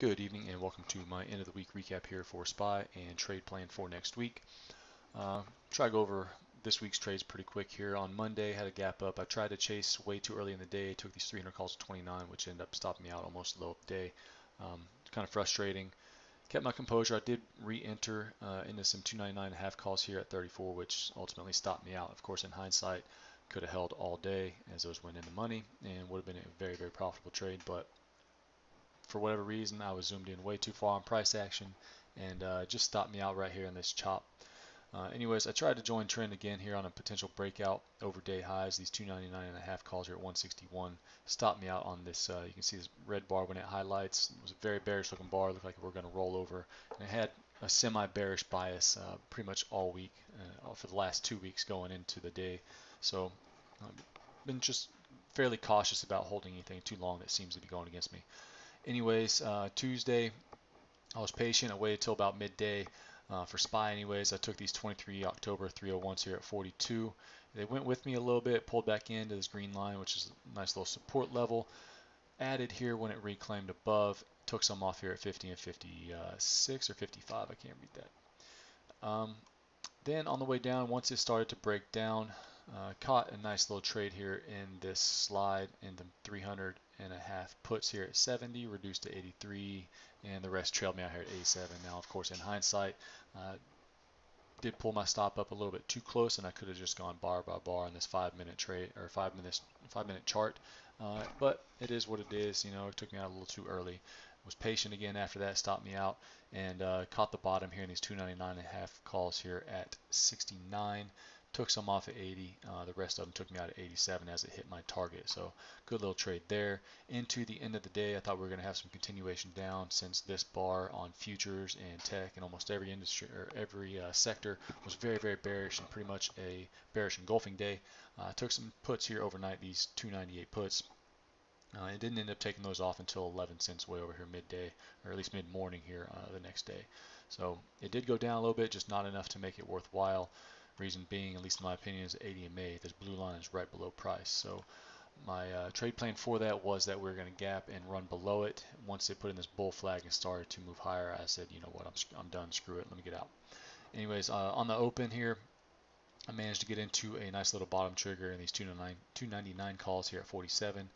Good evening and welcome to my end of the week recap here for SPY and trade plan for next week. Try to go over this week's trades pretty quick here. On Monday, had a gap up. I tried to chase way too early in the day. Took these 300 calls at 29, which ended up stopping me out almost the low of the day. Kind of frustrating. Kept my composure. I did re-enter into some 299.5 calls here at 34, which ultimately stopped me out. Of course, in hindsight, could have held all day as those went into money and would have been a very, very profitable trade, but for whatever reason, I was zoomed in way too far on price action and just stopped me out right here in this chop. Anyways, I tried to join trend again here on a potential breakout over day highs. These 299.5 calls here at 161 stopped me out on this. You can see this red bar when it highlights. It was a very bearish looking bar. It looked like we were going to roll over. And it had a semi-bearish bias pretty much all week, for the last 2 weeks going into the day. So I've been just fairly cautious about holding anything too long that seems to be going against me. Anyways, Tuesday, I was patient. I waited till about midday for SPY. Anyways, I took these 23 October 301s here at 42. They went with me a little bit, pulled back into this green line, which is a nice little support level. Added here when it reclaimed above. Took some off here at 50 and 56 or 55. I can't read that. Then on the way down, once it started to break down, caught a nice little trade here in this slide in the 300.5 puts here at 70, reduced to 83, and the rest trailed me out here at 87. Now, of course, in hindsight, did pull my stop up a little bit too close, and I could have just gone bar by bar in this 5 minute trade or 5 minute chart. But it is what it is. You know, it took me out a little too early. Was patient again after that, stopped me out, and caught the bottom here in these 299.5 calls here at 69. Took some off at 80. The rest of them took me out at 87 as it hit my target. So good little trade there. Into the end of the day, I thought we were going to have some continuation down since this bar on futures and tech and almost every industry or every sector was very, very bearish and pretty much a bearish engulfing day. I took some puts here overnight, these 298 puts. I didn't end up taking those off until 11 cents way over here midday, or at least mid-morning here the next day. So it did go down a little bit, just not enough to make it worthwhile. Reason being, at least in my opinion, is ADMA. This blue line is right below price. So my trade plan for that was that we were going to gap and run below it. Once they put in this bull flag and started to move higher, I said, you know what, I'm done. Screw it. Let me get out. Anyways, on the open here, I managed to get into a nice little bottom trigger in these 299 calls here at 47.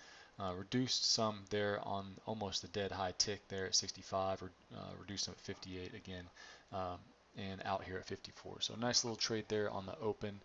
Reduced some there on almost the dead high tick there at 65, or reduced them at 58 again, and out here at 54. So nice little trade there on the open.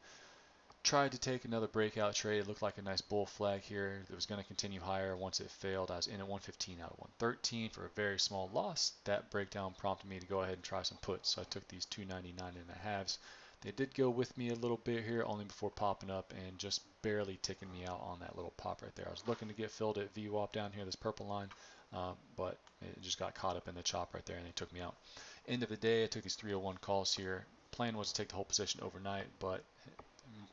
Tried to take another breakout trade. It looked like a nice bull flag here that was going to continue higher. Once it failed, I was in at 115 out of 113 for a very small loss. That breakdown prompted me to go ahead and try some puts. So I took these 299.5s. They did go with me a little bit here, only before popping up and just barely ticking me out on that little pop right there. I was looking to get filled at VWAP down here, this purple line, but it just got caught up in the chop right there and they took me out. End of the day, I took these 301 calls here. Plan was to take the whole position overnight, but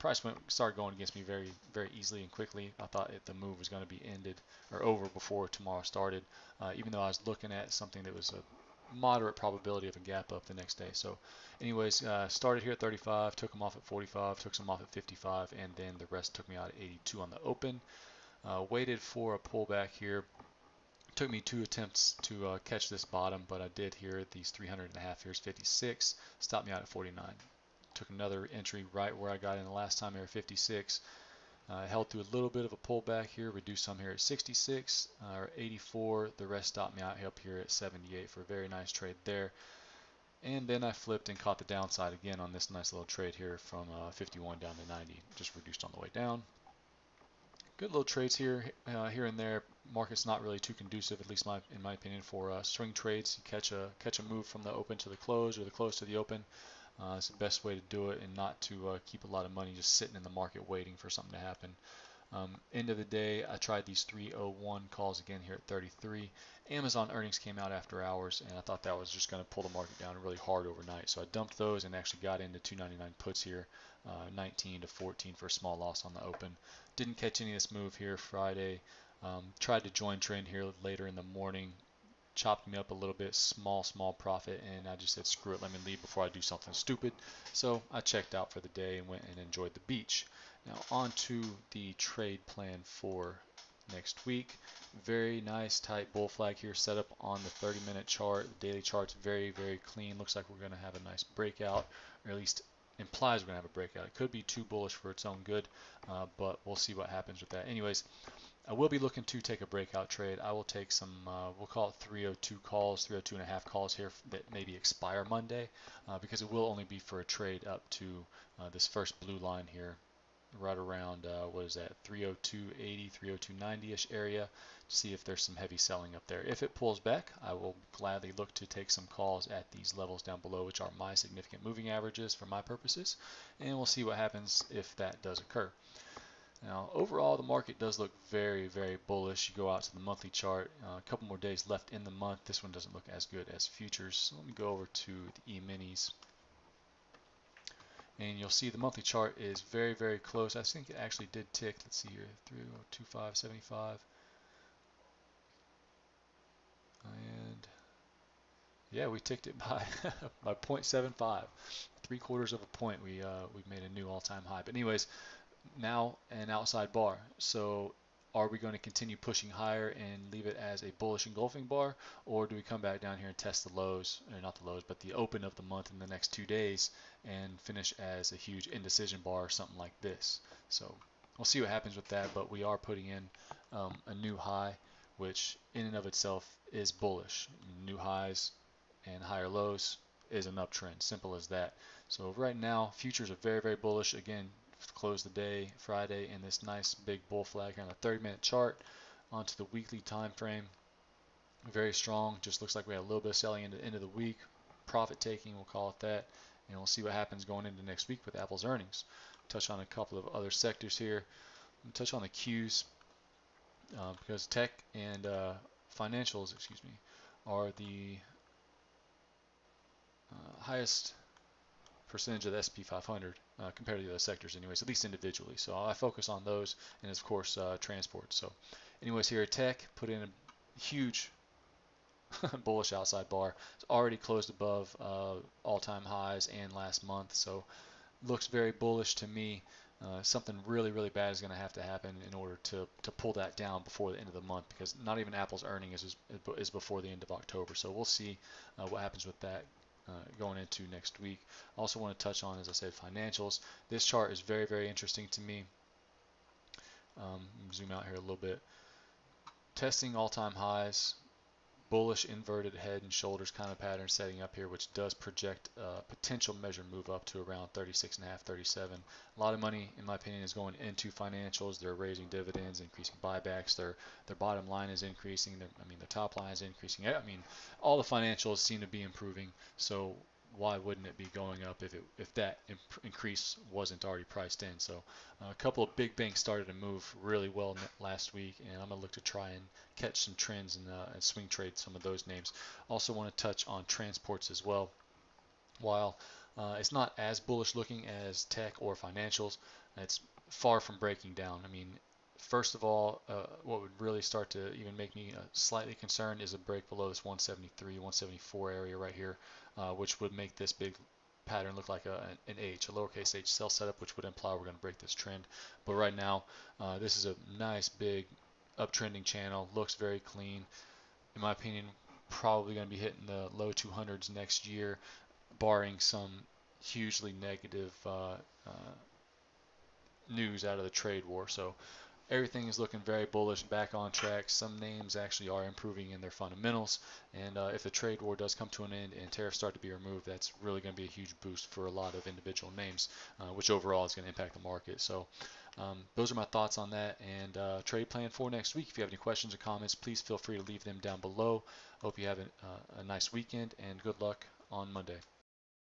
price started going against me very, very easily and quickly. I thought the move was going to be ended or over before tomorrow started, even though I was looking at something that was a moderate probability of a gap up the next day. So anyways, started here at 35, took them off at 45, took some off at 55, and then the rest took me out at 82 on the open. Waited for a pullback here. Took me 2 attempts to catch this bottom, but I did here at these 300.5. Here's 56, stopped me out at 49. Took another entry right where I got in the last time here at 56. Held through a little bit of a pullback here, reduced some here at 66 or 84. The rest stopped me out up here at 78 for a very nice trade there. And then I flipped and caught the downside again on this nice little trade here from 51 down to 90, just reduced on the way down. Good little trades here, here and there. Market's not really too conducive, at least in my opinion, for swing trades. You catch a move from the open to the close or the close to the open. It's the best way to do it and not to keep a lot of money just sitting in the market waiting for something to happen. End of the day, I tried these 301 calls again here at 33. Amazon earnings came out after hours, and I thought that was just going to pull the market down really hard overnight. So I dumped those and actually got into 299 puts here, 19 to 14 for a small loss on the open. Didn't catch any of this move here Friday. Tried to join trend here later in the morning. Chopped me up a little bit, small profit, and I just said screw it, let me leave before I do something stupid. So I checked out for the day and went and enjoyed the beach. Now on to the trade plan for next week. Very nice tight bull flag here set up on the 30-minute chart. The daily chart's very, very clean. Looks like we're going to have a nice breakout, or at least implies we're going to have a breakout. It could be too bullish for its own good, but we'll see what happens with that. Anyways, I will be looking to take a breakout trade. I will take some, we'll call it 302 calls, 302 and a half calls here that maybe expire Monday, because it will only be for a trade up to this first blue line here, right around, what is that, 302.80, 302.90-ish area, to see if there's some heavy selling up there. If it pulls back, I will gladly look to take some calls at these levels down below, which are my significant moving averages for my purposes, and we'll see what happens if that does occur. Now, overall, the market does look very, very bullish. You go out to the monthly chart, a couple more days left in the month. This one doesn't look as good as futures. So let me go over to the E-minis. And you'll see the monthly chart is very, very close. I think it actually did tick. Let's see here, 3.2575. And yeah, we ticked it by, by 0.75. 3/4 of a point, we made a new all-time high. But anyways, now an outside bar. So are we going to continue pushing higher and leave it as a bullish engulfing bar, or do we come back down here and test the lows, or not the lows, but the open of the month in the next 2 days and finish as a huge indecision bar or something like this? So we'll see what happens with that, but we are putting in a new high, which in and of itself is bullish. New highs and higher lows is an uptrend, simple as that. So right now, futures are very, very bullish. Again, close the day Friday in this nice big bull flag on a 30-minute chart. Onto the weekly time frame, very strong. Just looks like we had a little bit of selling into the end of the week, profit taking, we'll call it that, and we'll see what happens going into next week with Apple's earnings. Touch on a couple of other sectors here. Touch on the Q's because tech and financials, excuse me, are the highest percentage of the SP 500 compared to the other sectors anyways, at least individually. So I focus on those, and of course transport. So anyways, here tech put in a huge bullish outside bar. It's already closed above all-time highs and last month, so looks very bullish to me. Something really, really bad is going to have to happen in order to pull that down before the end of the month, because not even Apple's earnings is before the end of October. So we'll see what happens with that going into next week. I also want to touch on, as I said, financials. This chart is very, very interesting to me. Zoom out here a little bit. Testing all-time highs, bullish inverted head and shoulders kind of pattern setting up here, which does project a potential measure move up to around 36.5, 37. A lot of money, in my opinion, is going into financials. They're raising dividends, increasing buybacks. Their bottom line is increasing. Their top line is increasing. All the financials seem to be improving. So why wouldn't it be going up if that increase wasn't already priced in? So a couple of big banks started to move really well last week, and I'm going to look to try and catch some trends and swing trade some of those names. Also want to touch on transports as well. While it's not as bullish looking as tech or financials, it's far from breaking down. First of all, what would really start to even make me slightly concerned is a break below this 173, 174 area right here, which would make this big pattern look like an H, a lowercase h sell setup, which would imply we're going to break this trend. But right now, this is a nice big uptrending channel, looks very clean. In my opinion, probably going to be hitting the low 200s next year, barring some hugely negative news out of the trade war. So everything is looking very bullish, back on track. Some names actually are improving in their fundamentals, and if the trade war does come to an end and tariffs start to be removed, that's really going to be a huge boost for a lot of individual names, which overall is going to impact the market. So those are my thoughts on that and trade plan for next week. If you have any questions or comments, please feel free to leave them down below. Hope you have a nice weekend, and good luck on Monday.